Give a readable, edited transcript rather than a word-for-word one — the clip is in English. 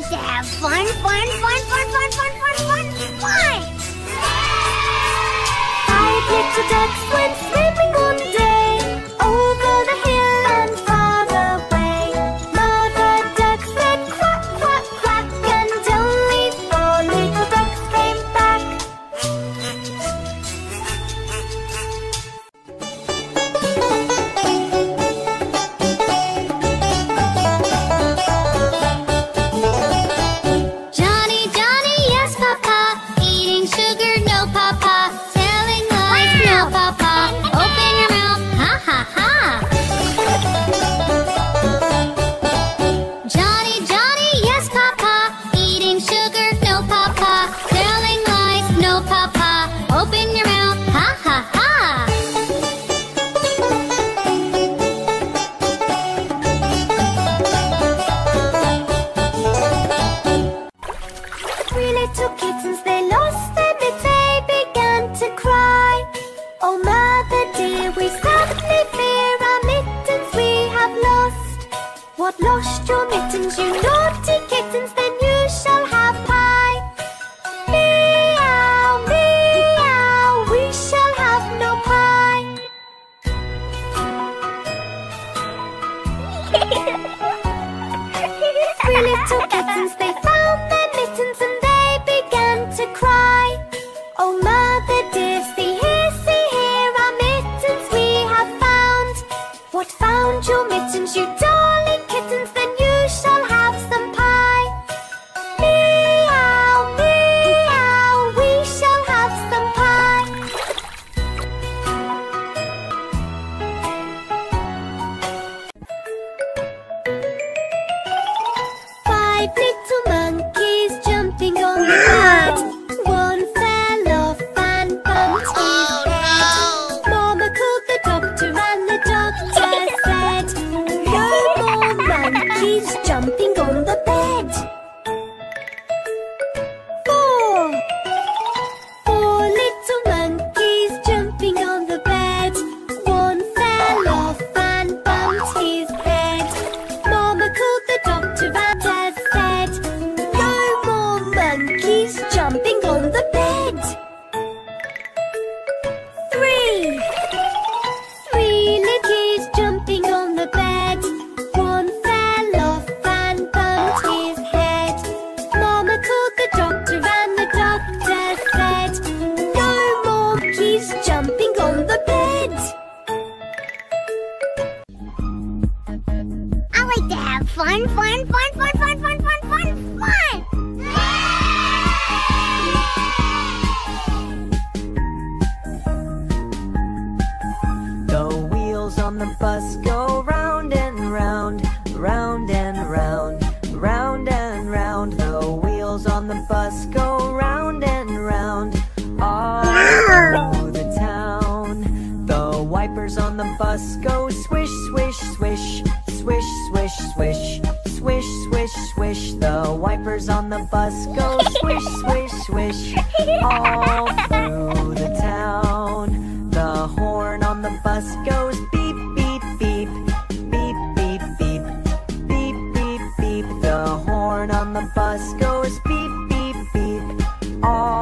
like to have fun, fun, fun, fun, fun, fun, fun, fun, fun! I picked a duck when sleeping one day, over the hill and far away. Mother duck said quack, quack, quack, and only four little ducks came back. The horn on the bus goes beep, beep, beep. All